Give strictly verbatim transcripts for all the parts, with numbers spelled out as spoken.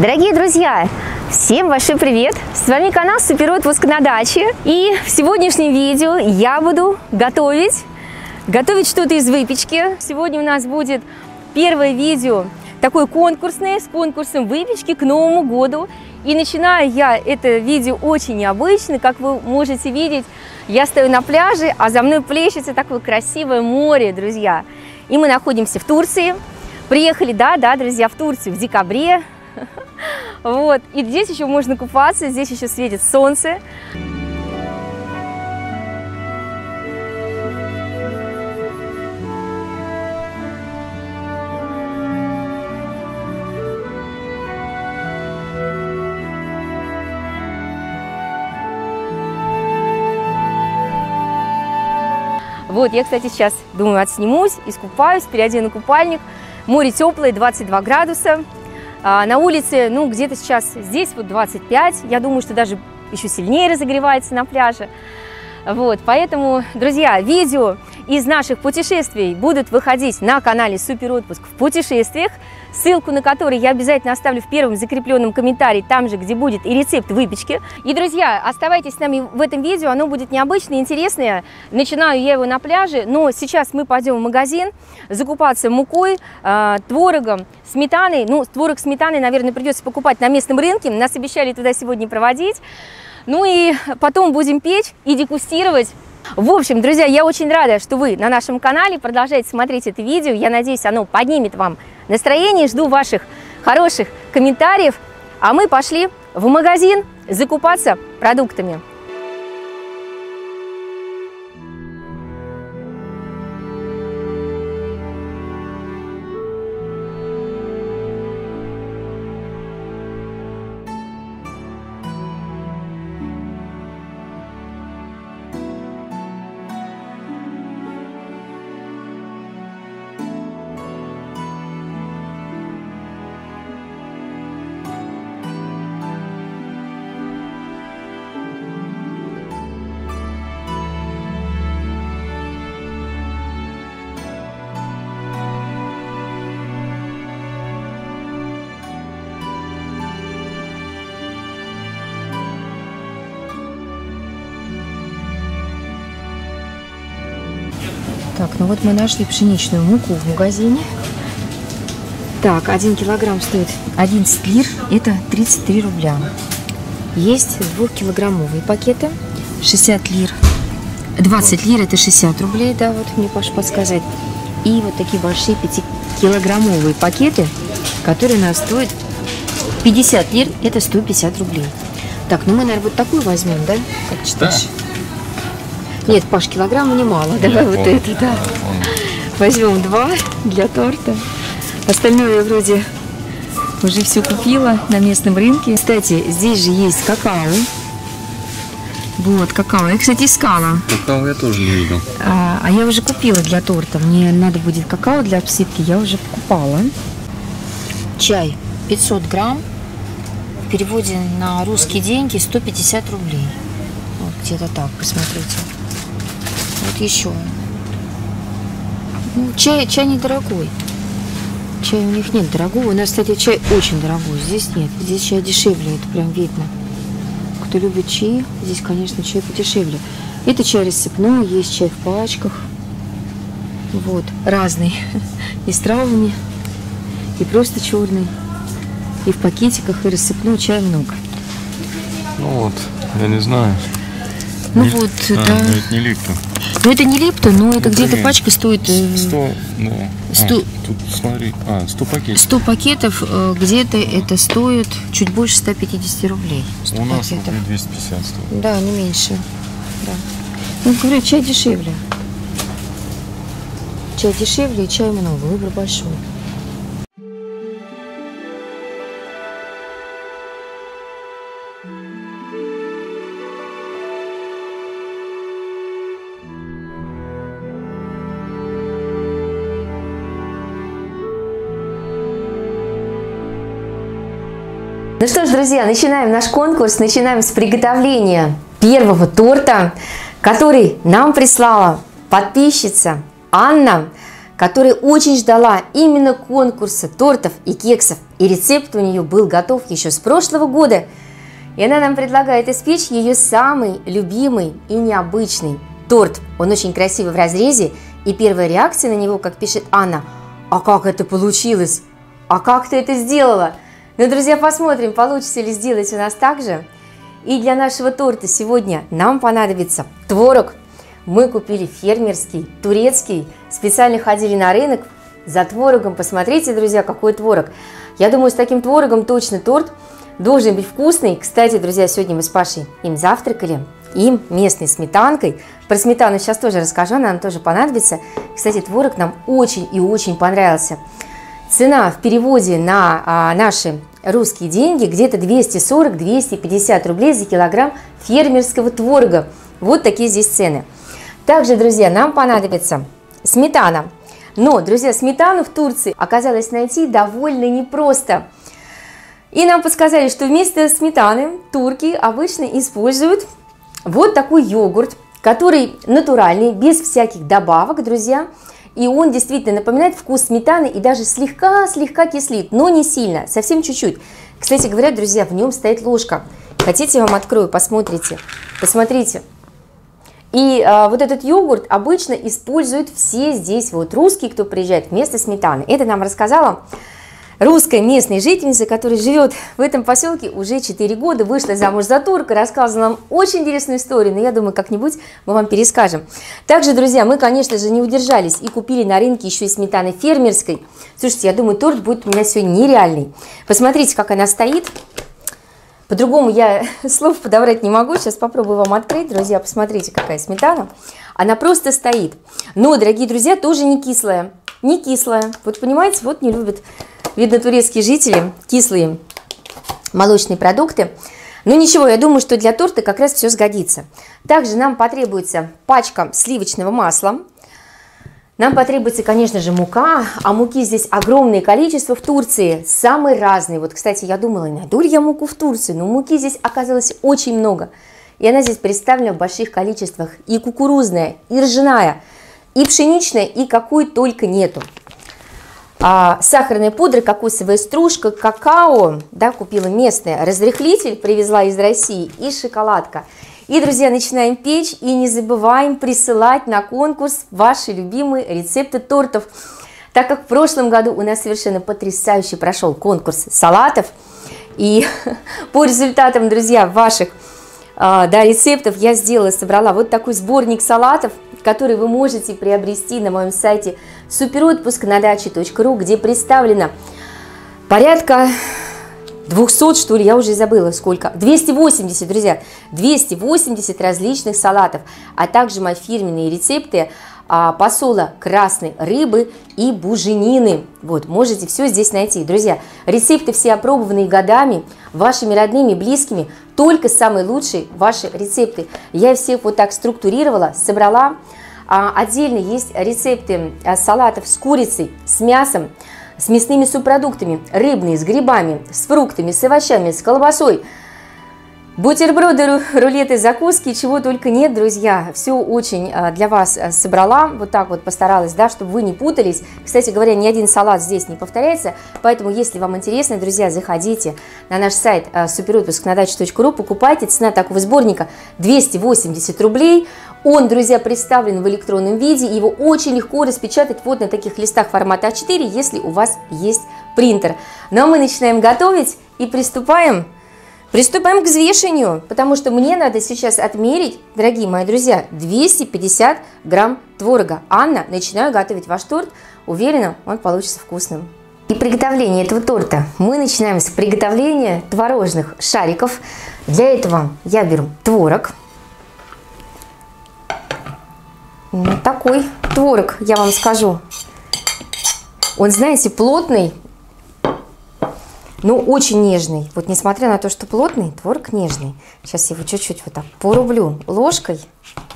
Дорогие друзья, всем большой привет! С вами канал Супер Отпуск на даче. И в сегодняшнем видео я буду готовить, готовить что-то из выпечки. Сегодня у нас будет первое видео, такое конкурсное, с конкурсом выпечки к Новому году. И начинаю я это видео очень необычно. Как вы можете видеть, я стою на пляже, а за мной плещется такое красивое море, друзья. И мы находимся в Турции. Приехали, да, да, друзья, в Турцию в декабре. Вот. И здесь еще можно купаться, здесь еще светит солнце. Вот, я, кстати, сейчас, думаю, отснимусь, искупаюсь, переодену купальник. Море теплое, двадцать два градуса. А на улице, ну, где-то сейчас здесь вот двадцать пять. Я думаю, что даже еще сильнее разогревается на пляже. Вот, поэтому, друзья, видео из наших путешествий будут выходить на канале Супер Отпуск в путешествиях. Ссылку на который я обязательно оставлю в первом закрепленном комментарии, там же, где будет и рецепт выпечки. И, друзья, оставайтесь с нами в этом видео, оно будет необычное, интересное. Начинаю я его на пляже, но сейчас мы пойдем в магазин закупаться мукой, творогом, сметаной. Ну, творог сметаны, наверное, придется покупать на местном рынке, нас обещали туда сегодня проводить. Ну и потом будем печь и дегустировать. В общем, друзья, я очень рада, что вы на нашем канале продолжаете смотреть это видео. Я надеюсь, оно поднимет вам настроение. Жду ваших хороших комментариев. А мы пошли в магазин закупаться продуктами. Так, ну вот мы нашли пшеничную муку в магазине. Так, один килограмм стоит одиннадцать лир, это тридцать три рубля. Есть двухкилограммовые пакеты, шестьдесят лир. двадцать лир это шестьдесят рублей, да, вот мне Паша подсказать. И вот такие большие пятикилограммовые пакеты, которые у нас стоят пятьдесят лир, это сто пятьдесят рублей. Так, ну мы, наверное, вот такую возьмем, да? Как считаешь? Да. Нет, Паш, килограмма немало. Давай вот это, да. Возьмем два для торта. Остальное я вроде уже все купила на местном рынке. Кстати, здесь же есть какао. Вот, какао. Я, кстати, искала. Какао я тоже не видел. А, а я уже купила для торта. Мне надо будет какао для обсыпки. Я уже покупала. Чай пятьсот грамм. В переводе на русские деньги сто пятьдесят рублей. Вот где-то так, посмотрите. Вот еще. Ну, чай, чай недорогой. Чай у них нет дорогого. У нас, кстати, чай очень дорогой. Здесь нет. Здесь чай дешевле. Это прям видно. Кто любит чай, здесь, конечно, чай подешевле. Это чай рассыпной. Есть чай в пачках. Вот. Разный. И с травами. И просто черный. И в пакетиках. И рассыпной чай много. Ну вот. Я не знаю. Ну не... вот, а, да. Но это не липтон. Ну это не липтон, но это где-то пачка стоит... сто, ну, сто... А, тут, смотри, а, сто пакетов. сто пакетов, где-то это стоит чуть больше ста пятидесяти рублей. У нас рублей двести пятьдесят стоит. Да, не меньше. Да. Ну, говорю, чай дешевле. Чай дешевле и чай много, выбор большой. Ну что ж, друзья, начинаем наш конкурс, начинаем с приготовления первого торта, который нам прислала подписчица Анна, которая очень ждала именно конкурса тортов и кексов, и рецепт у нее был готов еще с прошлого года. И она нам предлагает испечь ее самый любимый и необычный торт. Он очень красивый в разрезе, и первая реакция на него, как пишет Анна: «А как это получилось? А как ты это сделала?» Ну, друзья, посмотрим, получится ли сделать у нас так же. И для нашего торта сегодня нам понадобится творог. Мы купили фермерский, турецкий, специально ходили на рынок за творогом. Посмотрите, друзья, какой творог. Я думаю, с таким творогом точно торт должен быть вкусный. Кстати, друзья, сегодня мы с Пашей им завтракали, им местной сметанкой. Про сметану сейчас тоже расскажу, она нам тоже понадобится. Кстати, творог нам очень и очень понравился. Цена в переводе на а, наши русские деньги где-то двести сорок — двести пятьдесят рублей за килограмм фермерского творога. Вот такие здесь цены. Также, друзья, нам понадобится сметана. Но, друзья, сметану в Турции оказалось найти довольно непросто. И нам подсказали, что вместо сметаны турки обычно используют вот такой йогурт, который натуральный, без всяких добавок, друзья. И он действительно напоминает вкус сметаны и даже слегка-слегка кислит, но не сильно, совсем чуть-чуть. Кстати говоря, друзья, в нем стоит ложка. Хотите, я вам открою, посмотрите. Посмотрите. И а, вот этот йогурт обычно используют все здесь вот русские, кто приезжает, вместо сметаны. Это нам рассказала русская местная жительница, которая живет в этом поселке уже четыре года, вышла замуж за турка, рассказывала нам очень интересную историю, но я думаю, как-нибудь мы вам перескажем. Также, друзья, мы, конечно же, не удержались и купили на рынке еще и сметаны фермерской. Слушайте, я думаю, торт будет у меня сегодня нереальный. Посмотрите, как она стоит. По-другому я слов подобрать не могу. Сейчас попробую вам открыть, друзья. Посмотрите, какая сметана. Она просто стоит. Но, дорогие друзья, тоже не кислая. Не кислая. Вот понимаете, вот не любят, видно, турецкие жители кислые молочные продукты. Но ничего, я думаю, что для торта как раз все сгодится. Также нам потребуется пачка сливочного масла. Нам потребуется, конечно же, мука, а муки здесь огромное количество в Турции, самые разные. Вот, кстати, я думала, найду ли я муку в Турции, но муки здесь оказалось очень много. И она здесь представлена в больших количествах. И кукурузная, и ржаная, и пшеничная, и какой только нету. А, сахарная пудра, кокосовая стружка, какао, да, купила местное, разрыхлитель привезла из России и шоколадка. И, друзья, начинаем печь и не забываем присылать на конкурс ваши любимые рецепты тортов. Так как в прошлом году у нас совершенно потрясающе прошел конкурс салатов. И по результатам, друзья, ваших да, рецептов я сделала, собрала вот такой сборник салатов, который вы можете приобрести на моем сайте суперотпуск на даче точка ру, где представлено порядка... двести, что ли, я уже забыла сколько, двести восемьдесят, друзья, двести восемьдесят различных салатов, а также мои фирменные рецепты а, посола красной рыбы и буженины. Вот, можете все здесь найти, друзья. Рецепты все опробованные годами, вашими родными, близкими, только самые лучшие ваши рецепты. Я всех вот так структурировала, собрала. А, отдельно есть рецепты а, салатов с курицей, с мясом, с мясными субпродуктами, рыбные, с грибами, с фруктами, с овощами, с колбасой, бутерброды, рулеты, закуски, чего только нет, друзья. Все очень для вас собрала, вот так вот постаралась, да, чтобы вы не путались. Кстати говоря, ни один салат здесь не повторяется, поэтому, если вам интересно, друзья, заходите на наш сайт суперотпуск на даче точка ру, покупайте. Цена такого сборника двести восемьдесят рублей. Он, друзья, представлен в электронном виде, его очень легко распечатать вот на таких листах формата а четыре, если у вас есть принтер. Ну а мы начинаем готовить и приступаем, приступаем к взвешиванию, потому что мне надо сейчас отмерить, дорогие мои друзья, двести пятьдесят грамм творога. Анна, начинаю готовить ваш торт, уверена, он получится вкусным. И приготовление этого торта мы начинаем с приготовления творожных шариков. Для этого я беру творог. Вот такой творог, я вам скажу. Он, знаете, плотный, но очень нежный. Вот несмотря на то, что плотный, творог нежный. Сейчас я его чуть-чуть вот так порублю ложкой.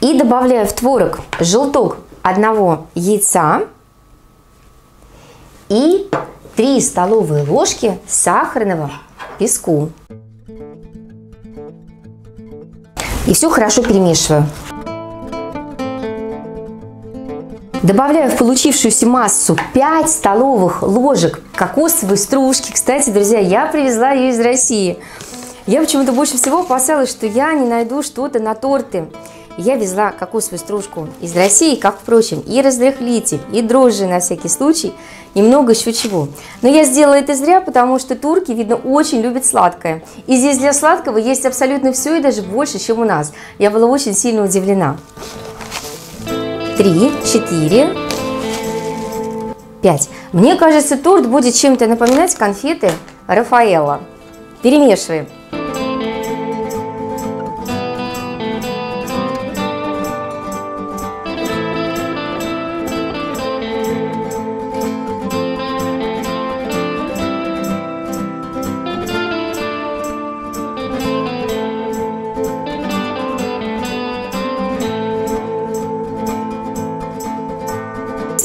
И добавляю в творог желток одного яйца и три столовые ложки сахарного песку. И все хорошо перемешиваю. Добавляю в получившуюся массу пять столовых ложек кокосовой стружки. Кстати, друзья, я привезла ее из России. Я почему-то больше всего опасалась, что я не найду что-то на торты. Я везла кокосовую стружку из России, как, впрочем, и разрыхлитель, и дрожжи на всякий случай, и много еще чего. Но я сделала это зря, потому что турки, видно, очень любят сладкое. И здесь для сладкого есть абсолютно все и даже больше, чем у нас. Я была очень сильно удивлена. Три, четыре, пять. Мне кажется, торт будет чем-то напоминать конфеты Рафаэлло. Перемешиваем.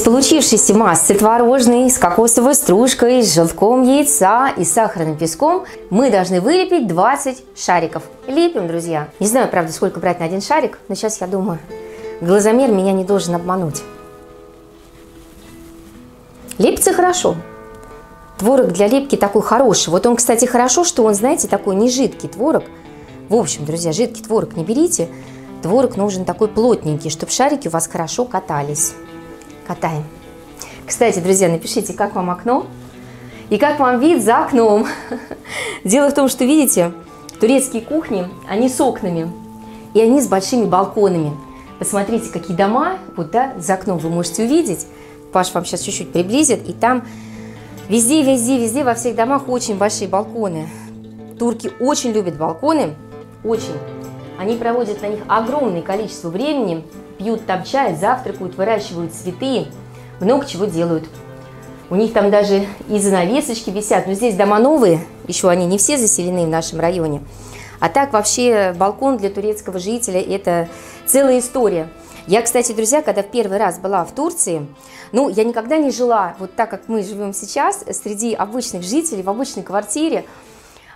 Получившейся массы творожной с кокосовой стружкой, с желтком яйца и сахарным песком мы должны вылепить двадцать шариков. Лепим, друзья. Не знаю, правда, сколько брать на один шарик, но сейчас я думаю, глазомер меня не должен обмануть. Лепится хорошо. Творог для лепки такой хороший. Вот он, кстати, хорошо, что он, знаете, такой не жидкий творог. В общем, друзья, жидкий творог не берите. Творог нужен такой плотненький, чтобы шарики у вас хорошо катались. Катаем. Кстати, друзья, напишите, как вам окно и как вам вид за окном. Дело в том, что, видите, турецкие кухни, они с окнами, и они с большими балконами. Посмотрите, какие дома, вот, да, за окном вы можете увидеть. Паш вам сейчас чуть-чуть приблизит, и там везде, везде, везде, во всех домах очень большие балконы. Турки очень любят балконы, очень. Они проводят на них огромное количество времени, пьют там чай, завтракают, выращивают цветы, много чего делают. У них там даже и занавесочки висят, но здесь дома новые, еще они не все заселены в нашем районе. А так вообще балкон для турецкого жителя – это целая история. Я, кстати, друзья, когда в первый раз была в Турции, ну, я никогда не жила вот так, как мы живем сейчас, среди обычных жителей, в обычной квартире.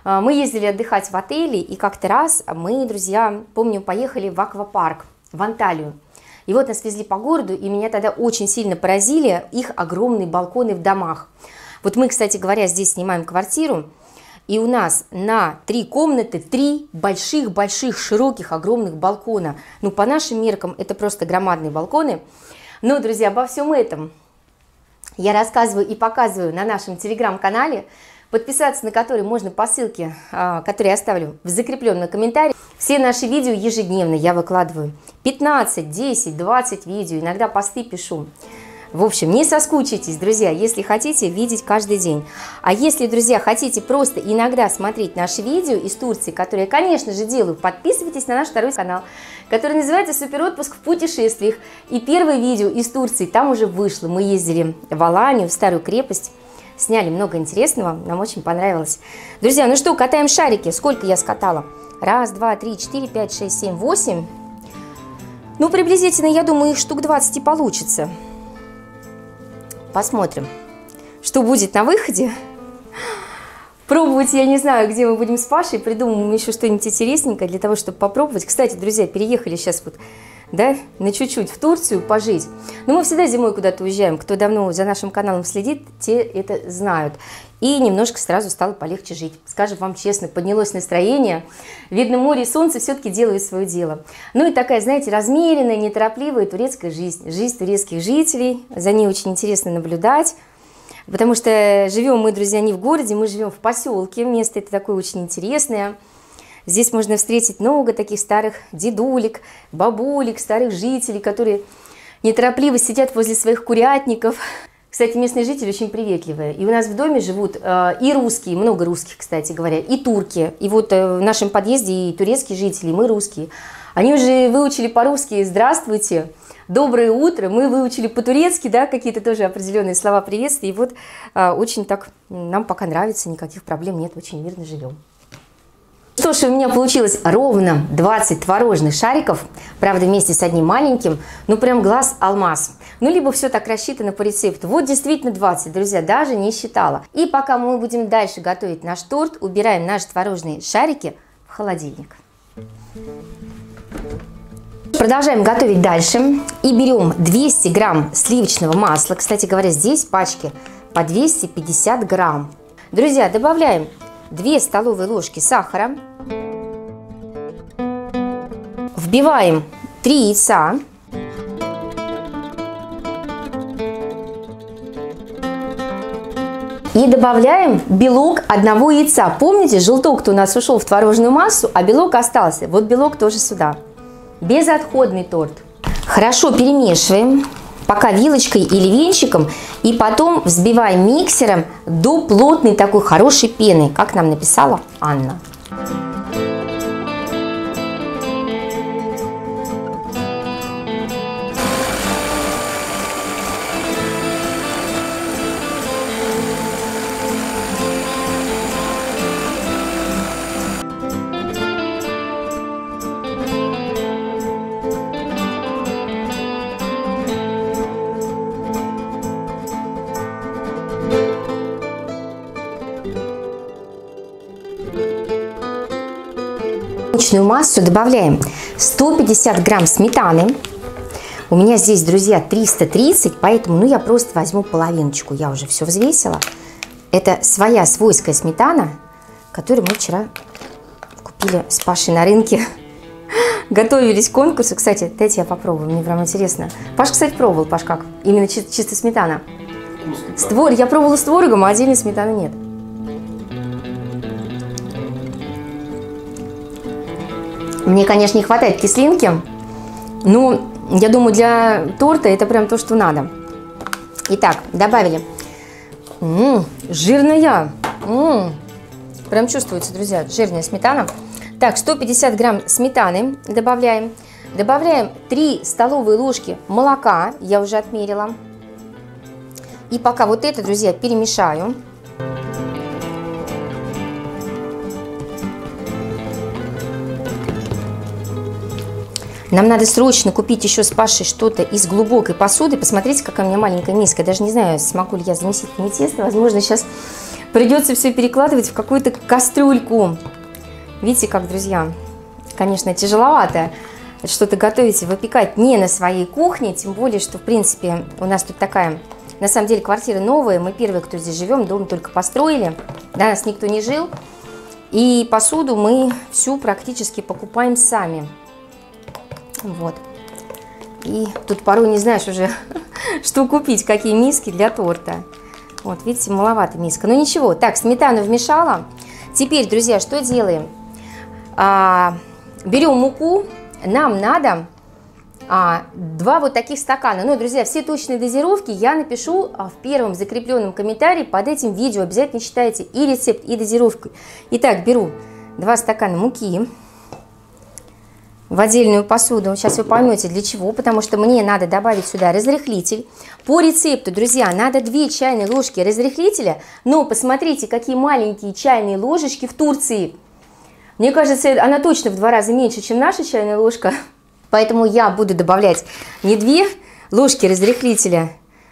Мы ездили отдыхать в отеле, и как-то раз мы, друзья, помню, поехали в аквапарк, в Анталию. И вот нас везли по городу, и меня тогда очень сильно поразили их огромные балконы в домах. Вот мы, кстати говоря, здесь снимаем квартиру, и у нас на три комнаты три больших-больших, широких, огромных балкона. Ну, по нашим меркам, это просто громадные балконы. Но, друзья, обо всем этом я рассказываю и показываю на нашем телеграм-канале, подписаться на который можно по ссылке, которую я оставлю в закрепленном комментарии. Все наши видео ежедневно я выкладываю. пятнадцать, десять, двадцать видео, иногда посты пишу. В общем, не соскучитесь, друзья, если хотите видеть каждый день. А если, друзья, хотите просто иногда смотреть наши видео из Турции, которые я, конечно же, делаю, подписывайтесь на наш второй канал, который называется «Супер Отпуск в путешествиях». И первое видео из Турции там уже вышло. Мы ездили в Аланию, в Старую крепость. Сняли много интересного, нам очень понравилось. Друзья, ну что, катаем шарики. Сколько я скатала? Раз, два, три, четыре, пять, шесть, семь, восемь. Ну, приблизительно, я думаю, их штук двадцать и получится. Посмотрим, что будет на выходе. Пробовать я не знаю, где мы будем с Пашей. Придумаем еще что-нибудь интересненькое для того, чтобы попробовать. Кстати, друзья, переехали сейчас вот, да, на чуть-чуть в Турцию пожить. Но мы всегда зимой куда-то уезжаем. Кто давно за нашим каналом следит, те это знают. И немножко сразу стало полегче жить. Скажу вам честно, поднялось настроение. Видно, море и солнце все-таки делают свое дело. Ну и такая, знаете, размеренная, неторопливая турецкая жизнь. Жизнь турецких жителей. За ней очень интересно наблюдать. Потому что живем мы, друзья, не в городе, мы живем в поселке. Место это такое очень интересное. Здесь можно встретить много таких старых дедулек, бабулек, старых жителей, которые неторопливо сидят возле своих курятников. Кстати, местные жители очень приветливые. И у нас в доме живут э, и русские, много русских, кстати говоря, и турки. И вот э, в нашем подъезде и турецкие жители, и мы русские. Они уже выучили по-русски «здравствуйте», «доброе утро». Мы выучили по-турецки, да, какие-то тоже определенные слова приветствия. И вот э, очень так нам пока нравится, никаких проблем нет, очень мирно живем. Что ж, у меня получилось ровно двадцать творожных шариков, правда, вместе с одним маленьким, ну прям глаз алмаз. Ну, либо все так рассчитано по рецепту. Вот действительно двадцать, друзья, даже не считала. И пока мы будем дальше готовить наш торт, убираем наши творожные шарики в холодильник. Продолжаем готовить дальше и берем двести грамм сливочного масла. Кстати говоря, здесь пачки по двести пятьдесят грамм. Друзья, добавляем две столовые ложки сахара. Вбиваем три яйца. И добавляем белок одного яйца. Помните, желток-то у нас ушел в творожную массу, а белок остался. Вот белок тоже сюда. Безотходный торт. Хорошо перемешиваем, пока вилочкой или венчиком. И потом взбиваем миксером до плотной такой хорошей пены, как нам написала Анна. Массу добавляем сто пятьдесят грамм сметаны. У меня здесь, друзья, триста тридцать, поэтому ну я просто возьму половиночку, я уже все взвесила. Это своя свойская сметана, которую мы вчера купили с Пашей на рынке. Готовились к конкурсу. Кстати, дайте я попробую, мне прям интересно. Паш, кстати, пробовал. Паш, как? Именно чис чисто сметана. Створ, я пробовала с творогом, а отдельной сметаны нет. Мне, конечно, не хватает кислинки, но я думаю, для торта это прям то, что надо. Итак, добавили. М-м, жирная. М-м, прям чувствуется, друзья, жирная сметана. Так, сто пятьдесят грамм сметаны добавляем. Добавляем три столовые ложки молока, я уже отмерила. И пока вот это, друзья, перемешаю. Нам надо срочно купить еще с Пашей что-то из глубокой посуды. Посмотрите, какая у меня маленькая миска. Я даже не знаю, смогу ли я замесить мне тесто. Возможно, сейчас придется все перекладывать в какую-то кастрюльку. Видите, как, друзья? Конечно, тяжеловато что-то готовить и выпекать не на своей кухне. Тем более, что, в принципе, у нас тут такая... На самом деле, квартира новая. Мы первые, кто здесь живем. Дом только построили. До нас никто не жил. И посуду мы всю практически покупаем сами. Вот. И тут порой не знаешь уже, что купить, какие миски для торта. Вот, видите, маловато миска. Но ничего. Так, сметану вмешала. Теперь, друзья, что делаем? А, берем муку. Нам надо а, два вот таких стакана. Ну, друзья, все точные дозировки я напишу в первом закрепленном комментарии под этим видео. Обязательно читайте и рецепт, и дозировку. Итак, беру два стакана муки в отдельную посуду. Сейчас вы поймете, для чего, потому что мне надо добавить сюда разрыхлитель. По рецепту, друзья, надо две чайные ложки разрыхлителя, но посмотрите, какие маленькие чайные ложечки в Турции. Мне кажется, она точно в два раза меньше, чем наша чайная ложка, поэтому я буду добавлять не две ложки разрыхлителя,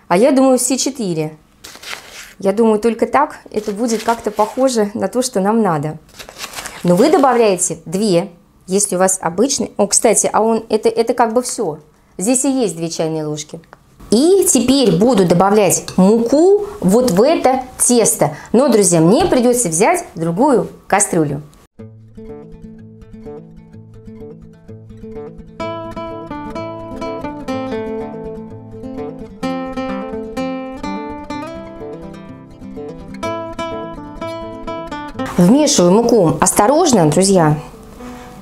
а я думаю, все четыре. Я думаю, только так это будет как-то похоже на то, что нам надо. Но вы добавляете две. Если у вас обычный... О, кстати, а он это, это как бы все. Здесь и есть две чайные ложки. И теперь буду добавлять муку вот в это тесто. Но, друзья, мне придется взять другую кастрюлю. Вмешиваю муку осторожно, друзья,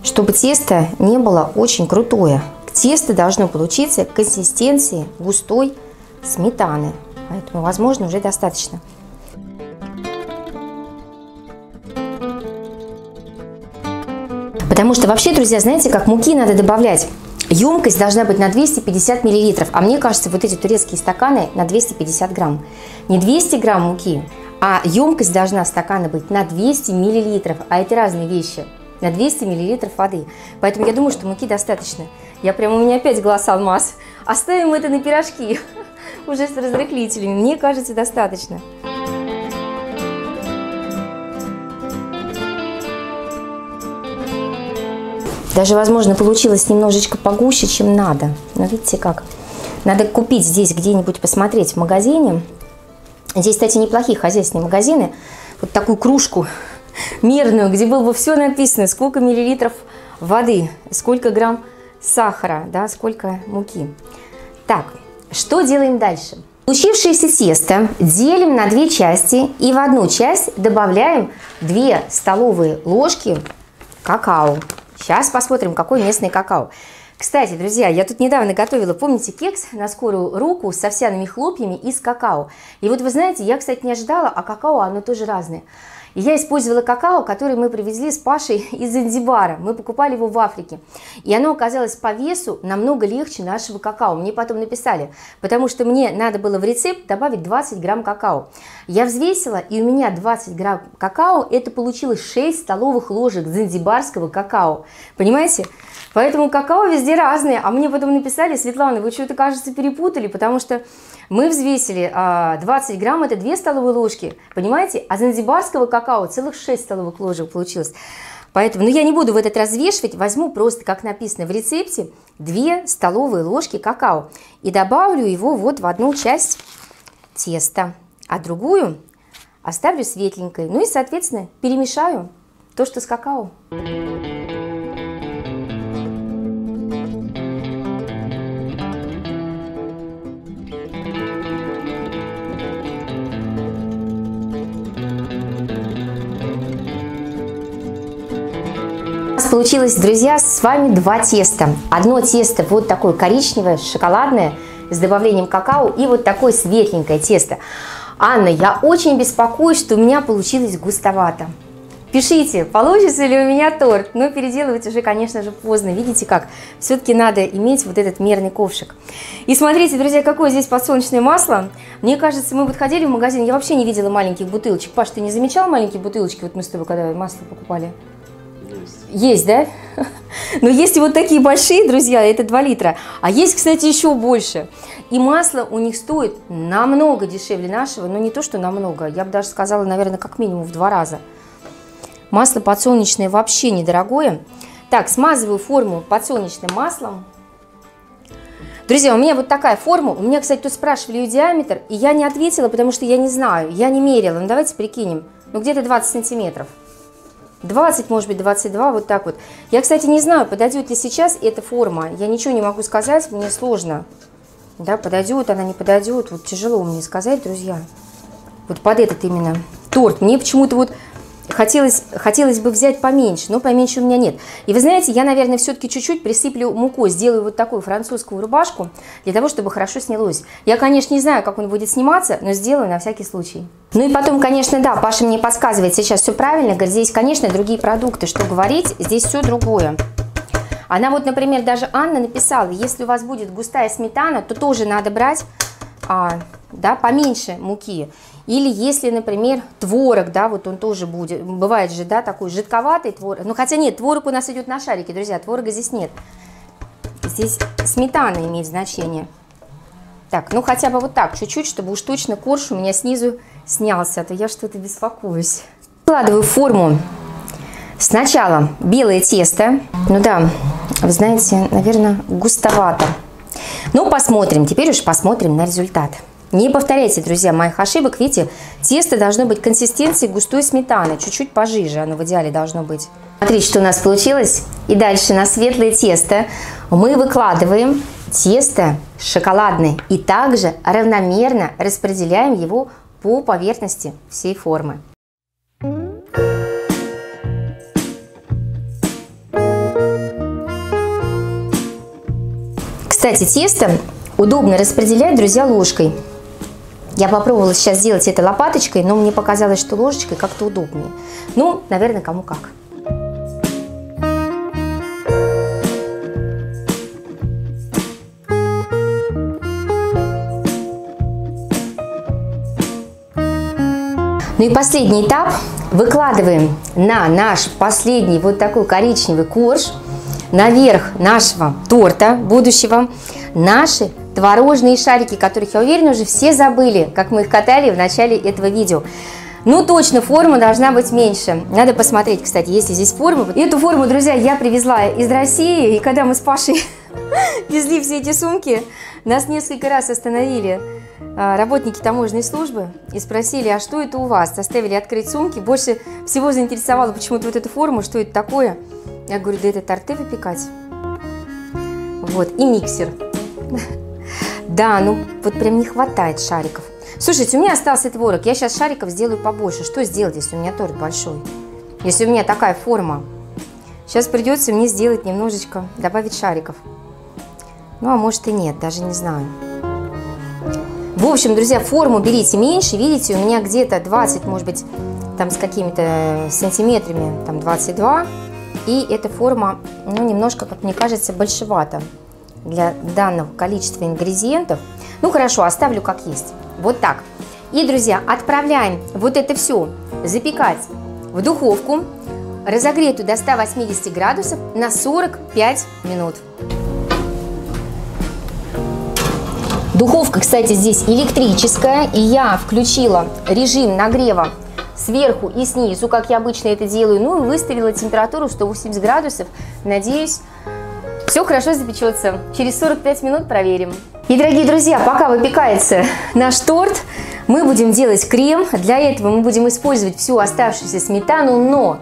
чтобы тесто не было очень крутое. Тесто должно получиться консистенции густой сметаны. Поэтому, возможно, уже достаточно. Потому что вообще, друзья, знаете, как муки надо добавлять? Емкость должна быть на двести пятьдесят миллилитров. А мне кажется, вот эти турецкие стаканы на двести пятьдесят грамм. Не двести грамм муки, а емкость должна стакана быть на двести миллилитров. А это разные вещи. На двести миллилитров воды. Поэтому я думаю, что муки достаточно. Я прям, у меня опять глаз алмаз. Оставим это на пирожки уже с разрыхлителями. Мне кажется, достаточно. Даже, возможно, получилось немножечко погуще, чем надо. Но видите как? Надо купить здесь где-нибудь, посмотреть в магазине. Здесь, кстати, неплохие хозяйственные магазины. Вот такую кружку мерную, где было бы все написано, сколько миллилитров воды, сколько грамм сахара, да, сколько муки. Так, что делаем дальше? Получившееся тесто делим на две части и в одну часть добавляем две столовые ложки какао. Сейчас посмотрим, какой местный какао. Кстати, друзья, я тут недавно готовила, помните, кекс на скорую руку с овсяными хлопьями из какао. И вот вы знаете, я, кстати, не ожидала, а какао, оно тоже разное. И я использовала какао, которое мы привезли с Пашей из Занзибара. Мы покупали его в Африке. И оно оказалось по весу намного легче нашего какао. Мне потом написали, потому что мне надо было в рецепт добавить двадцать грамм какао. Я взвесила, и у меня двадцать грамм какао, это получилось шесть столовых ложек занзибарского какао. Понимаете? Поэтому какао везде разные. А мне потом написали: Светлана, вы что-то, кажется, перепутали, потому что мы взвесили двадцать грамм, это две столовые ложки, понимаете? А занзибарского какао целых шесть столовых ложек получилось. Поэтому, ну, я не буду в этот раз взвешивать, возьму просто, как написано в рецепте, две столовые ложки какао. И добавлю его вот в одну часть теста, а другую оставлю светленькой. Ну и, соответственно, перемешаю то, что с какао. Получилось, друзья, с вами два теста. Одно тесто вот такое коричневое, шоколадное, с добавлением какао, и вот такое светленькое тесто. Анна, я очень беспокоюсь, что у меня получилось густовато. Пишите, получится ли у меня торт, но переделывать уже, конечно же, поздно. Видите как? Все-таки надо иметь вот этот мерный ковшик. И смотрите, друзья, какое здесь подсолнечное масло. Мне кажется, мы подходили в магазин, я вообще не видела маленьких бутылочек. Паш, ты не замечал маленькие бутылочки? Вот мы с тобой когда масло покупали. Есть, да? Но есть и вот такие большие, друзья, это два литра. А есть, кстати, еще больше. И масло у них стоит намного дешевле нашего, но не то, что намного. Я бы даже сказала, наверное, как минимум в два раза. Масло подсолнечное вообще недорогое. Так, смазываю форму подсолнечным маслом. Друзья, у меня вот такая форма. У меня, кстати, тут спрашивали ее диаметр, и я не ответила, потому что я не знаю, я не мерила. Ну, давайте прикинем. Ну, где-то двадцать сантиметров. двадцать, может быть, двадцать два, вот так вот. Я, кстати, не знаю, подойдет ли сейчас эта форма. Я ничего не могу сказать, мне сложно. Да, подойдет она, не подойдет. Вот тяжело мне сказать, друзья. Вот под этот именно торт. Мне почему-то вот хотелось, хотелось бы взять поменьше, но поменьше у меня нет. И вы знаете, я, наверное, все-таки чуть-чуть присыплю мукой. Сделаю вот такую французскую рубашку, для того, чтобы хорошо снялось. Я, конечно, не знаю, как он будет сниматься, но сделаю на всякий случай. Ну и потом, конечно, да, Паша мне подсказывает сейчас все правильно. Говорит, здесь, конечно, другие продукты, что говорить, здесь все другое. Она вот, например, даже Анна написала, если у вас будет густая сметана, то тоже надо брать, а, да, поменьше муки. Или если, например, творог, да, вот он тоже будет, бывает же, да, такой жидковатый творог. Ну, хотя нет, творог у нас идет на шарике, друзья, творога здесь нет. Здесь сметана имеет значение. Так, ну хотя бы вот так, чуть-чуть, чтобы уж точно корж у меня снизу снялся, а то я что-то беспокоюсь. Вкладываю в форму сначала белое тесто. Ну да, вы знаете, наверное, густовато. Но посмотрим, теперь уж посмотрим на результат. Не повторяйте, друзья, моих ошибок. Видите, тесто должно быть консистенции густой сметаны, чуть-чуть пожиже оно в идеале должно быть. Смотрите, что у нас получилось. И дальше на светлое тесто мы выкладываем тесто шоколадное и также равномерно распределяем его по поверхности всей формы. Кстати, тесто удобно распределять, друзья, ложкой. Я попробовала сейчас сделать это лопаточкой, но мне показалось, что ложечкой как-то удобнее. Ну, наверное, кому как. Ну и последний этап. Выкладываем на наш последний вот такой коричневый корж, наверх нашего торта будущего, наши творожные шарики, которых, я уверена, уже все забыли, как мы их катали в начале этого видео. Ну, точно, форма должна быть меньше. Надо посмотреть, кстати, есть ли здесь форма. Эту форму, друзья, я привезла из России. И когда мы с Пашей везли все эти сумки, нас несколько раз остановили работники таможенной службы и спросили, а что это у вас? Заставили открыть сумки. Больше всего заинтересовало почему-то вот эту форму, что это такое. Я говорю, да это торты выпекать. Вот, и миксер. Да, ну вот прям не хватает шариков. Слушайте, у меня остался творог. Я сейчас шариков сделаю побольше. Что сделать, если у меня торт большой? Если у меня такая форма. Сейчас придется мне сделать немножечко, добавить шариков. Ну, а может и нет, даже не знаю. В общем, друзья, форму берите меньше. Видите, у меня где-то двадцать, может быть, там с какими-то сантиметрами, там двадцать два. И эта форма, ну, немножко, как мне кажется, большевата для данного количества ингредиентов. Ну, хорошо, оставлю как есть. Вот так. И, друзья, отправляем вот это все запекать в духовку, разогретую до ста восьмидесяти градусов на сорок пять минут. Духовка, кстати, здесь электрическая, и я включила режим нагрева сверху и снизу, как я обычно это делаю, ну и выставила температуру сто восемьдесят градусов. Надеюсь, все хорошо запечется. Через сорок пять минут проверим. И, дорогие друзья, пока выпекается наш торт, мы будем делать крем. Для этого мы будем использовать всю оставшуюся сметану, но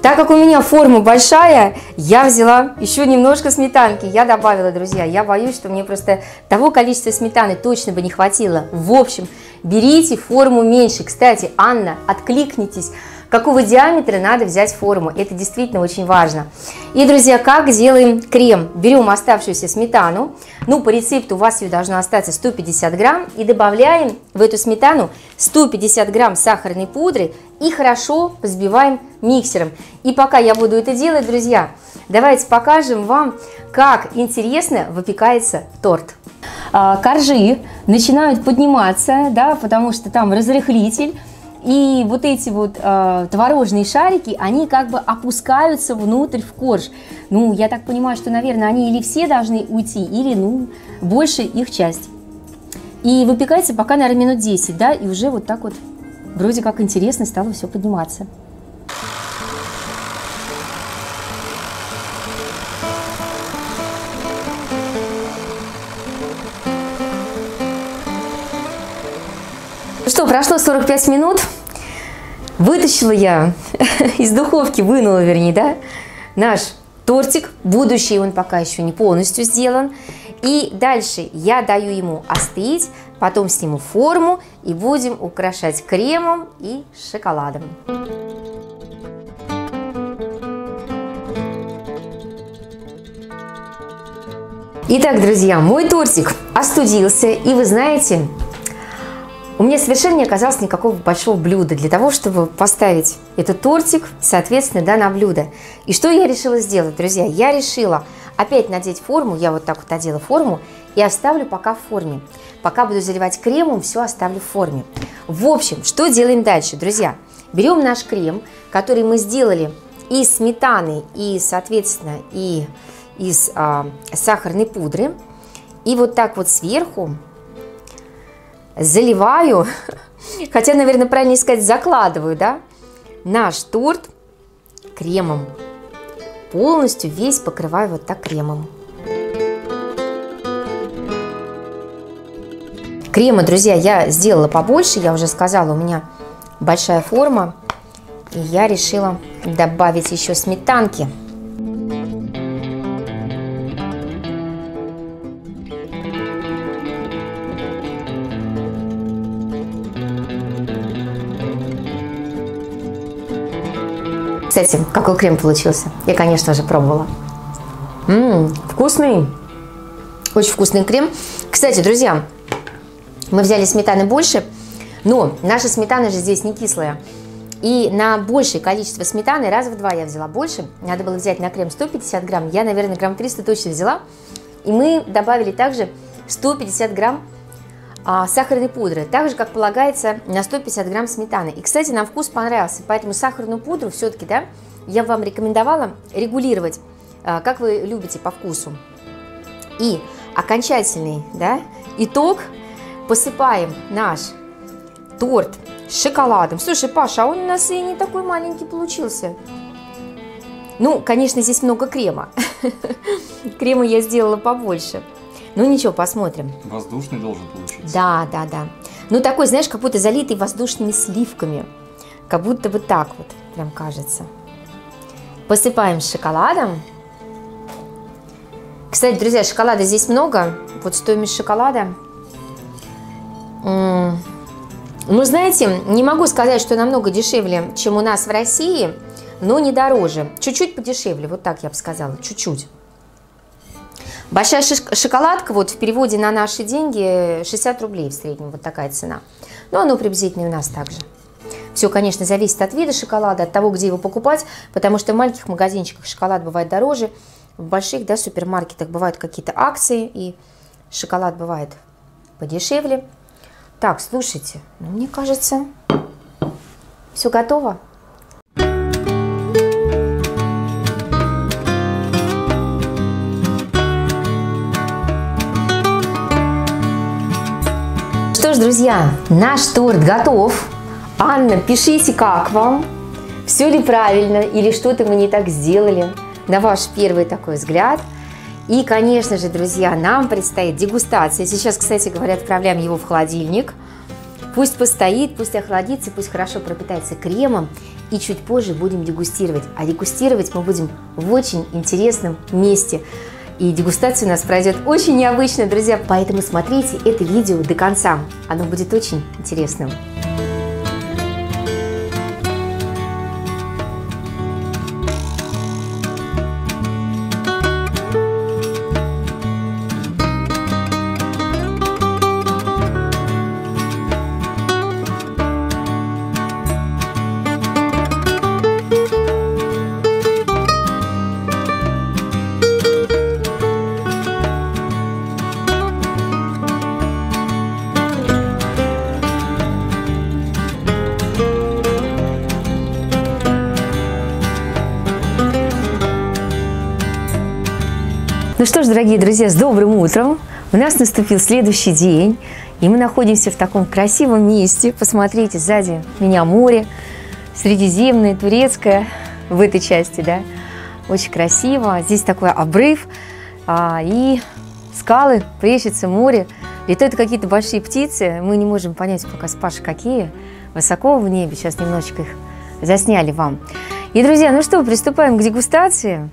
так как у меня форма большая, я взяла еще немножко сметанки. Я добавила, друзья, я боюсь, что мне просто того количества сметаны точно бы не хватило. В общем, берите форму меньше. Кстати, Анна, откликнитесь, какого диаметра надо взять форму. Это действительно очень важно. И, друзья, как делаем крем? Берем оставшуюся сметану. Ну, по рецепту у вас ее должно остаться сто пятьдесят грамм. И добавляем в эту сметану сто пятьдесят грамм сахарной пудры. И хорошо взбиваем миксером. И пока я буду это делать, друзья, давайте покажем вам, как интересно выпекается торт. Коржи начинают подниматься, да, потому что там разрыхлитель. И вот эти вот э, творожные шарики, они как бы опускаются внутрь в корж. Ну, я так понимаю, что, наверное, они или все должны уйти, или, ну, больше их часть. И выпекается пока, наверное, минут десять, да, и уже вот так вот вроде как интересно стало все подниматься. Что, прошло сорок пять минут, вытащила я, из духовки вынула, вернее, да, наш тортик, будущий, он пока еще не полностью сделан. И дальше я даю ему остыть, потом сниму форму и будем украшать кремом и шоколадом. Итак, друзья, мой тортик остудился, и вы знаете, у меня совершенно не оказалось никакого большого блюда для того, чтобы поставить этот тортик, соответственно, да, на блюдо. И что я решила сделать, друзья? Я решила опять надеть форму, я вот так вот надела форму и оставлю пока в форме. Пока буду заливать кремом, все оставлю в форме. В общем, что делаем дальше, друзья? Берем наш крем, который мы сделали из сметаны и, соответственно, и из а, сахарной пудры. И вот так вот сверху заливаю, хотя, наверное, правильно сказать, закладываю, да, наш торт кремом. Полностью весь покрываю вот так кремом. Крема, друзья, я сделала побольше, я уже сказала, у меня большая форма, и я решила добавить еще сметанки. Кстати, какой крем получился? Я, конечно же, пробовала. Ммм, вкусный. Очень вкусный крем. Кстати, друзья, мы взяли сметаны больше, но наша сметана же здесь не кислая. И на большее количество сметаны, раз в два я взяла больше, надо было взять на крем сто пятьдесят грамм, я, наверное, грамм триста точно взяла. И мы добавили также сто пятьдесят грамм сахарной пудры, так же, как полагается, на сто пятьдесят грамм сметаны. И, кстати, нам вкус понравился, поэтому сахарную пудру все-таки, да, я вам рекомендовала регулировать, как вы любите, по вкусу. И окончательный, да, итог: посыпаем наш торт с шоколадом. Слушай, Паша, а он у нас и не такой маленький получился. Ну, конечно, здесь много крема. Крема я сделала побольше. Ну, ничего, посмотрим. Воздушный должен получиться. Да, да, да. Ну, такой, знаешь, как будто залитый воздушными сливками. Как будто вот так вот, прям кажется. Посыпаем шоколадом. Кстати, друзья, шоколада здесь много. Вот стоимость шоколада. Ну, знаете, не могу сказать, что намного дешевле, чем у нас в России, но не дороже. Чуть-чуть подешевле, вот так я бы сказала, чуть-чуть. Большая шоколадка, вот в переводе на наши деньги, шестьдесят рублей в среднем, вот такая цена. Но оно приблизительно и у нас также. Все, конечно, зависит от вида шоколада, от того, где его покупать, потому что в маленьких магазинчиках шоколад бывает дороже, в больших, да, супермаркетах бывают какие-то акции, и шоколад бывает подешевле. Так, слушайте, ну, мне кажется, все готово. Что ж, друзья, наш торт готов. Анна, пишите, как вам, все ли правильно или что-то мы не так сделали, на ваш первый такой взгляд. И, конечно же, друзья, нам предстоит дегустация. Сейчас, кстати говоря, отправляем его в холодильник. Пусть постоит, пусть охладится, пусть хорошо пропитается кремом. И чуть позже будем дегустировать. А дегустировать мы будем в очень интересном месте. И дегустация у нас пройдет очень необычно, друзья. Поэтому смотрите это видео до конца. Оно будет очень интересным. Ну что ж, дорогие друзья, с добрым утром! У нас наступил следующий день, и мы находимся в таком красивом месте. Посмотрите, сзади меня море, Средиземное, Турецкое, в этой части, да. Очень красиво, здесь такой обрыв, а, и скалы, плещется море, летают какие-то большие птицы. Мы не можем понять пока с Пашей какие, высоко в небе, сейчас немножечко их засняли вам. И, друзья, ну что, приступаем к дегустации.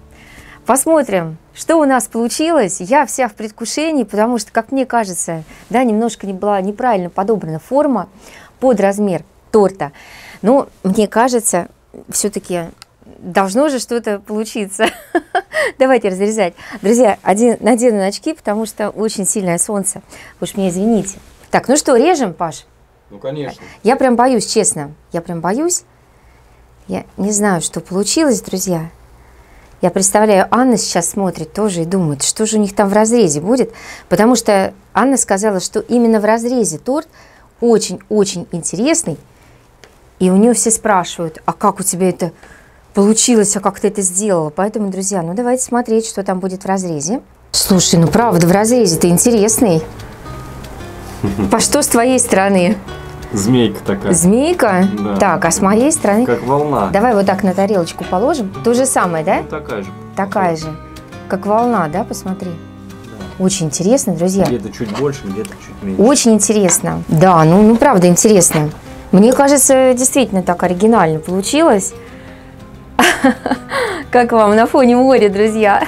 Посмотрим, что у нас получилось. Я вся в предвкушении, потому что, как мне кажется, да, немножко не была неправильно подобрана форма под размер торта. Но мне кажется, все-таки должно же что-то получиться. Давайте разрезать. Друзья, один, надену очки, потому что очень сильное солнце. Уж меня извините. Так, ну что, режем, Паш? Ну, конечно. Я прям боюсь, честно. Я прям боюсь. Я не знаю, что получилось, друзья. Я представляю, Анна сейчас смотрит тоже и думает, что же у них там в разрезе будет, потому что Анна сказала, что именно в разрезе торт очень-очень интересный, и у нее все спрашивают, а как у тебя это получилось, а как ты это сделала, поэтому, друзья, ну давайте смотреть, что там будет в разрезе. Слушай, ну правда, в разрезе-то интересный. По что с твоей стороны? Змейка такая. Змейка? Да. Так, а с моей стороны... Как волна. Давай вот так на тарелочку положим. То же самое, да? Ну, такая же. Такая же. Как волна, да? Посмотри. Да. Очень интересно, друзья. Где-то чуть больше, где-то чуть меньше. Очень интересно. Да, ну, ну правда интересно. Мне кажется, действительно так оригинально получилось. Как вам на фоне моря, друзья?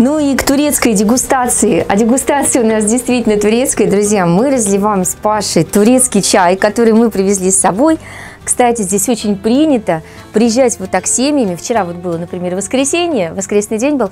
Ну и к турецкой дегустации. А дегустация у нас действительно турецкая, друзья. Мы разливаем с Пашей турецкий чай, который мы привезли с собой. Кстати, здесь очень принято приезжать вот так семьями. Вчера вот было, например, воскресенье, воскресный день был.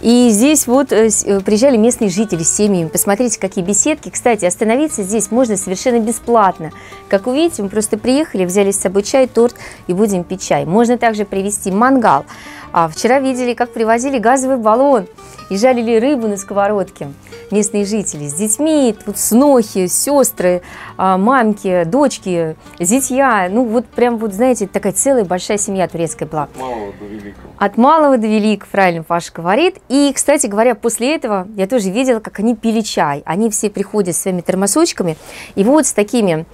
И здесь вот приезжали местные жители с семьями. Посмотрите, какие беседки. Кстати, остановиться здесь можно совершенно бесплатно. Как вы видите, мы просто приехали, взяли с собой чай, торт и будем пить чай. Можно также привезти мангал. А вчера видели, как привозили газовый баллон и жарили рыбу на сковородке местные жители с детьми, тут снохи, сестры, мамки, дочки, зятья. Ну, вот прям вот, знаете, такая целая большая семья турецкая была. От малого до великого. От малого до великого, правильно Паша говорит. И, кстати говоря, после этого я тоже видела, как они пили чай. Они все приходят с своими термосочками и вот с такими...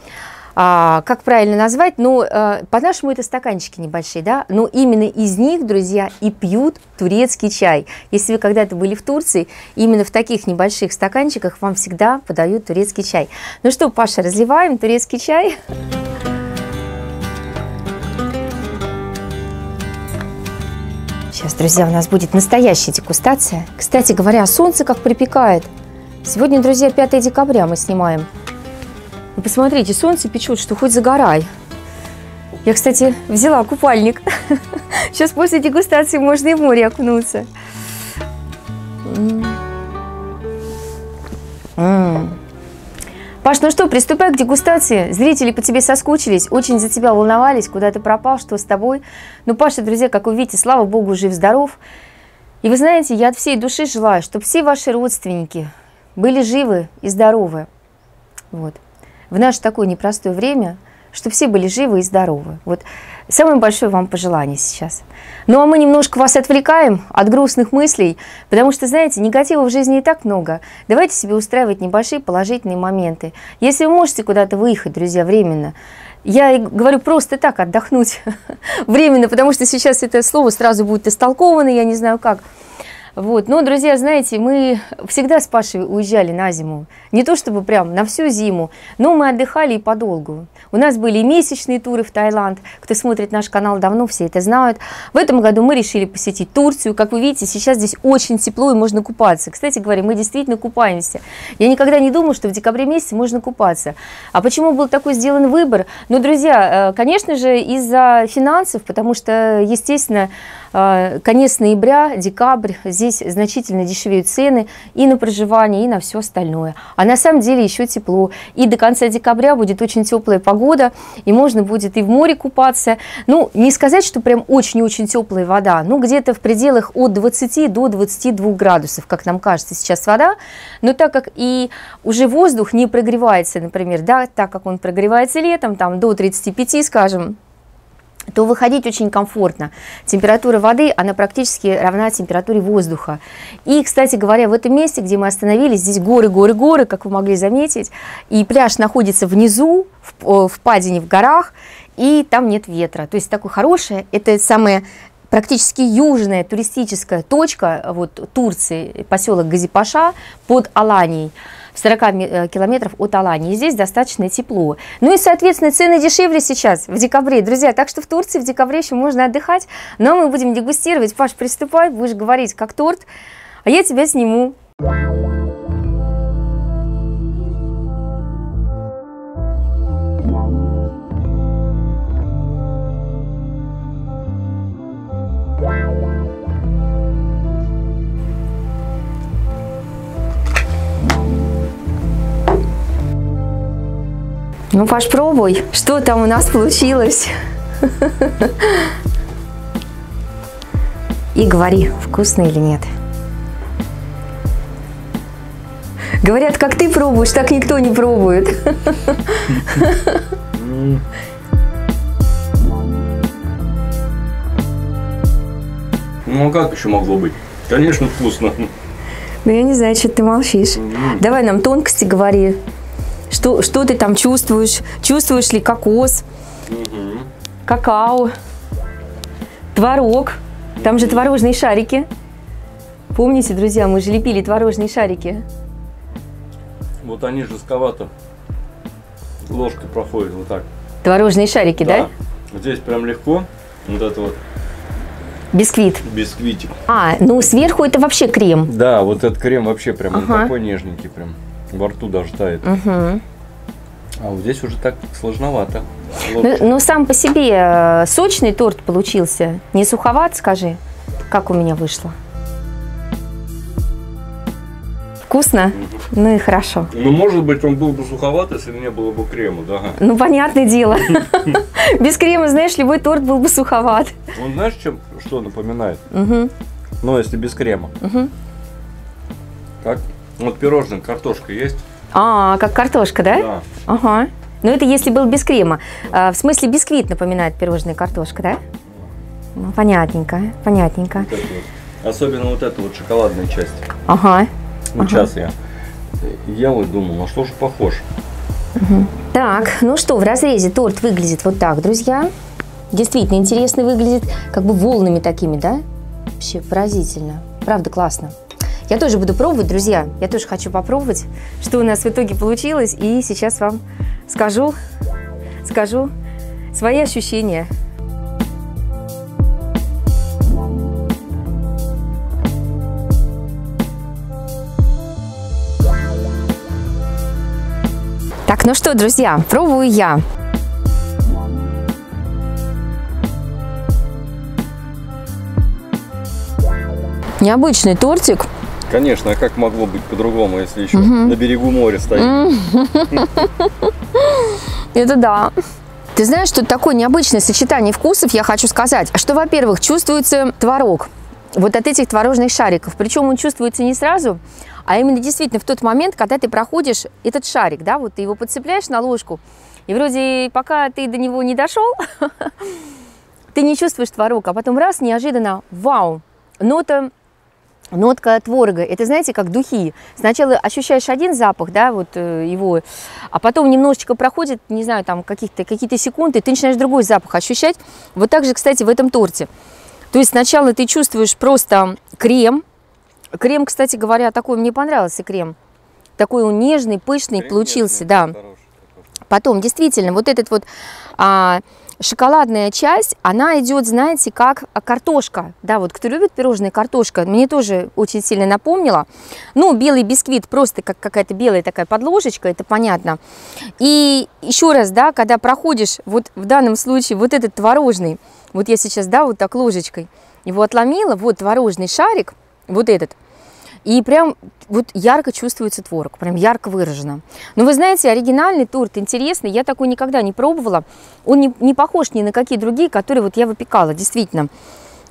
А, как правильно назвать, ну, а, по-нашему это стаканчики небольшие, да, но именно из них, друзья, и пьют турецкий чай. Если вы когда-то были в Турции, именно в таких небольших стаканчиках вам всегда подают турецкий чай. Ну что, Паша, разливаем турецкий чай. Сейчас, друзья, у нас будет настоящая дегустация. Кстати говоря, солнце как припекает. Сегодня, друзья, пятое декабря мы снимаем. Вы посмотрите, солнце печет, что хоть загорай. Я, кстати, взяла купальник. Сейчас после дегустации можно и в море окунуться. М-м. Паш, ну что, приступай к дегустации. Зрители по тебе соскучились, очень за тебя волновались, куда ты пропал, что с тобой. Ну, Паша, друзья, как вы видите, слава богу, жив-здоров. И вы знаете, я от всей души желаю, чтобы все ваши родственники были живы и здоровы. Вот. В наше такое непростое время, чтобы все были живы и здоровы. Вот самое большое вам пожелание сейчас. Ну а мы немножко вас отвлекаем от грустных мыслей, потому что, знаете, негатива в жизни и так много. Давайте себе устраивать небольшие положительные моменты. Если вы можете куда-то выехать, друзья, временно, я говорю просто так, отдохнуть временно, потому что сейчас это слово сразу будет истолковано, я не знаю как. Вот. Но, друзья, знаете, мы всегда с Пашей уезжали на зиму. Не то чтобы прям на всю зиму, но мы отдыхали и подолгу. У нас были и месячные туры в Таиланд. Кто смотрит наш канал давно, все это знают. В этом году мы решили посетить Турцию. Как вы видите, сейчас здесь очень тепло и можно купаться. Кстати говоря, мы действительно купаемся. Я никогда не думала, что в декабре месяце можно купаться. А почему был такой сделан выбор? Ну, друзья, конечно же, из-за финансов, потому что, естественно, конец ноября, декабрь, здесь значительно дешевеют цены и на проживание, и на все остальное. А на самом деле еще тепло. И до конца декабря будет очень теплая погода, и можно будет и в море купаться. Ну, не сказать, что прям очень-очень теплая вода, ну, где-то в пределах от двадцати до двадцати двух градусов, как нам кажется сейчас вода. Но так как и уже воздух не прогревается, например, да, так как он прогревается летом, там до тридцати пяти, скажем, то выходить очень комфортно. Температура воды, она практически равна температуре воздуха. И, кстати говоря, в этом месте, где мы остановились, здесь горы, горы, горы, как вы могли заметить, и пляж находится внизу, в впадине в горах, и там нет ветра. То есть такое хорошее, это самое... Практически южная туристическая точка вот, Турции, поселок Газипаша под Аланией, в сорока километрах от Алании. Здесь достаточно тепло. Ну и, соответственно, цены дешевле сейчас, в декабре, друзья. Так что в Турции в декабре еще можно отдыхать, но мы будем дегустировать. Паш, приступай, будешь говорить как торт, а я тебя сниму. Ну, Паш, пробуй, что там у нас получилось. И говори, вкусно или нет. Говорят, как ты пробуешь, так никто не пробует. Ну, как еще могло быть? Конечно, вкусно. Ну, я не знаю, что ты молчишь. Давай нам тонкости говори. Что, что ты там чувствуешь? Чувствуешь ли кокос, угу. какао, творог? Там же творожные шарики. Помните, друзья, мы же лепили творожные шарики. Вот они жестковато. Ложкой проходит вот так. Творожные шарики, да? Да. Вот здесь прям легко. Вот это вот. Бисквит. Бисквитик. А, ну сверху это вообще крем. Да, вот этот крем вообще прям ага. он такой нежненький прям. Во рту даже тает. Угу. А вот здесь уже так сложновато. Ну, ну, сам по себе сочный торт получился. Не суховат, скажи, как у меня вышло. Вкусно? Угу. Ну и хорошо. Ну, может быть, он был бы суховат, если не было бы крема, да? Ну, понятное дело. Без крема, знаешь, любой торт был бы суховат. Он знаешь, чем что напоминает? Ну, если без крема. Как? Вот пирожное, картошка есть. А, как картошка, да? Да. Ага. Но это если был без крема. В смысле бисквит напоминает пирожное картошка, да? Ну, понятненько, понятненько. Вот вот. Особенно вот эта вот шоколадная часть. Ага. Ну, ага. Сейчас я. Я вот думал, на что же похож. Угу. Так, ну что, в разрезе торт выглядит вот так, друзья. Действительно интересно выглядит, как бы волнами такими, да? Вообще поразительно. Правда, классно. Я тоже буду пробовать, друзья. Я тоже хочу попробовать, что у нас в итоге получилось. И сейчас вам скажу, скажу свои ощущения. Так, ну что, друзья, пробую я. Необычный тортик. Конечно, а как могло быть по-другому, если еще угу. на берегу моря стоит? Это да. Ты знаешь, что такое необычное сочетание вкусов, я хочу сказать, что, во-первых, чувствуется творог. Вот от этих творожных шариков. Причем он чувствуется не сразу, а именно действительно в тот момент, когда ты проходишь этот шарик, да, вот ты его подцепляешь на ложку, и вроде пока ты до него не дошел, ты не чувствуешь творог, а потом раз, неожиданно, вау, нота... Нотка творога. Это, знаете, как духи. Сначала ощущаешь один запах, да, вот его, а потом немножечко проходит, не знаю, там каких-то, какие-то секунды, и ты начинаешь другой запах ощущать. Вот так же, кстати, в этом торте. То есть сначала ты чувствуешь просто крем. Крем, кстати говоря, такой мне понравился крем. Такой он нежный, пышный крем получился, нежный, да. Хороший. Потом, действительно, вот этот вот... А, шоколадная часть, она идет, знаете, как картошка. Да, вот кто любит пирожные, картошка, мне тоже очень сильно напомнила. Ну, белый бисквит, просто как какая-то белая такая подложечка, это понятно. И еще раз, да, когда проходишь, вот в данном случае, вот этот творожный, вот я сейчас, да, вот так ложечкой его отломила, вот творожный шарик, вот этот. И прям вот ярко чувствуется творог, прям ярко выражено. Но вы знаете, оригинальный торт интересный, я такой никогда не пробовала. Он не, не похож ни на какие другие, которые вот я выпекала, действительно.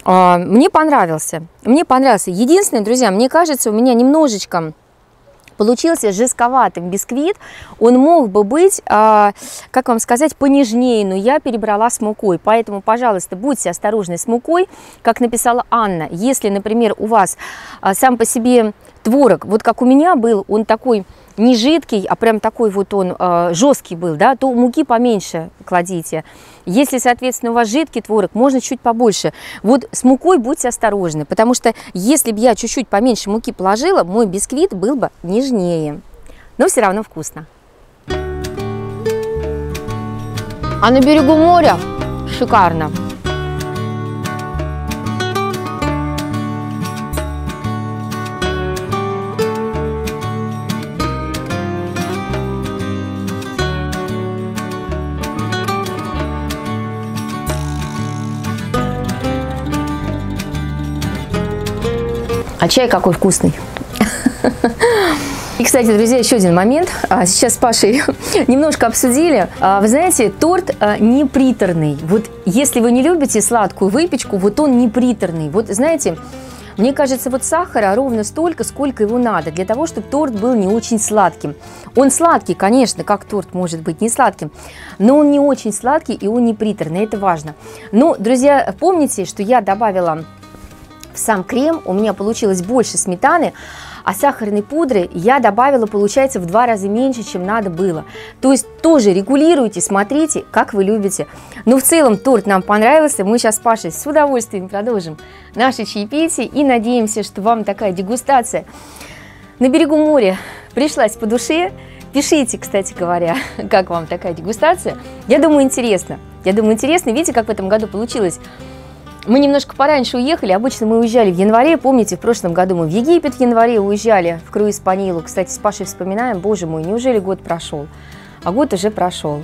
А, мне понравился, мне понравился. Единственное, друзья, мне кажется, у меня немножечко получился жестковатым бисквит. Он мог бы быть, а, как вам сказать, понежнее, но я перебрала с мукой. Поэтому, пожалуйста, будьте осторожны с мукой, как написала Анна. Если, например, у вас а, сам по себе творог, вот как у меня был, он такой не жидкий, а прям такой вот он а, жесткий был, да, то муки поменьше кладите. Если, соответственно, у вас жидкий творог, можно чуть побольше. Вот с мукой будьте осторожны, потому что если бы я чуть-чуть поменьше муки положила, мой бисквит был бы нежнее. Но все равно вкусно. А на берегу моря шикарно. А чай какой вкусный. И, кстати, друзья, еще один момент. Сейчас с Пашей немножко обсудили. Вы знаете, торт не приторный. Вот если вы не любите сладкую выпечку, вот он не приторный. Вот, знаете, мне кажется, вот сахара ровно столько, сколько его надо, для того, чтобы торт был не очень сладким. Он сладкий, конечно, как торт может быть не сладким, но он не очень сладкий и он не приторный, это важно. Но, друзья, помните, что я добавила... В сам крем у меня получилось больше сметаны, а сахарной пудры я добавила, получается, в два раза меньше, чем надо было. То есть тоже регулируйте, смотрите, как вы любите. Но в целом торт нам понравился. Мы сейчас с Пашей с удовольствием продолжим наше чаепитие и надеемся, что вам такая дегустация на берегу моря пришлась по душе. Пишите, кстати говоря, как вам такая дегустация. Я думаю, интересно. Я думаю, интересно. Видите, как в этом году получилось? Мы немножко пораньше уехали, обычно мы уезжали в январе, помните, в прошлом году мы в Египет в январе уезжали в круиз по Нилу. Кстати, с Пашей вспоминаем, боже мой, неужели год прошел? А год уже прошел.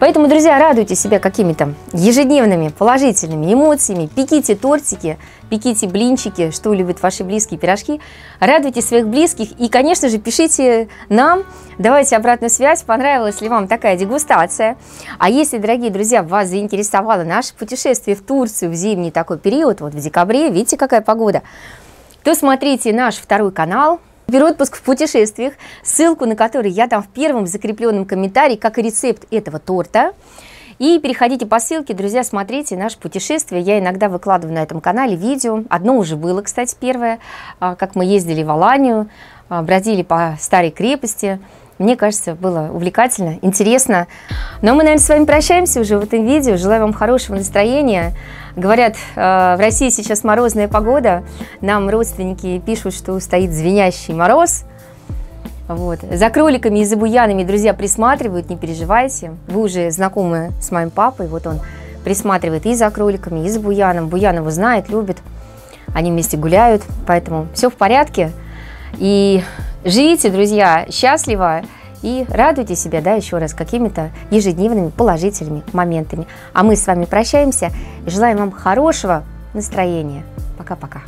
Поэтому, друзья, радуйте себя какими-то ежедневными положительными эмоциями, пеките тортики, пеките блинчики, что любят ваши близкие, пирожки, радуйте своих близких и, конечно же, пишите нам, давайте обратную связь, понравилась ли вам такая дегустация. А если, дорогие друзья, вас заинтересовало наше путешествие в Турцию в зимний такой период, вот в декабре, видите, какая погода, то смотрите наш второй канал, Суперотпуск в путешествиях, ссылку на который я дам в первом закрепленном комментарии, как и рецепт этого торта. И переходите по ссылке, друзья, смотрите наше путешествие. Я иногда выкладываю на этом канале видео. Одно уже было, кстати, первое, как мы ездили в Аланию, бродили по старой крепости. Мне кажется, было увлекательно, интересно. Но мы, наверное, с вами прощаемся уже в этом видео. Желаю вам хорошего настроения. Говорят, в России сейчас морозная погода. Нам родственники пишут, что стоит звенящий мороз. Вот. За кроликами и за буянами, друзья, присматривают, не переживайте. Вы уже знакомы с моим папой. Вот он присматривает и за кроликами, и за буяном. Буян его знает, любит. Они вместе гуляют, поэтому все в порядке. И живите, друзья, счастливо и радуйте себя, да, еще раз, какими-то ежедневными положительными моментами. А мы с вами прощаемся и желаем вам хорошего настроения. Пока-пока.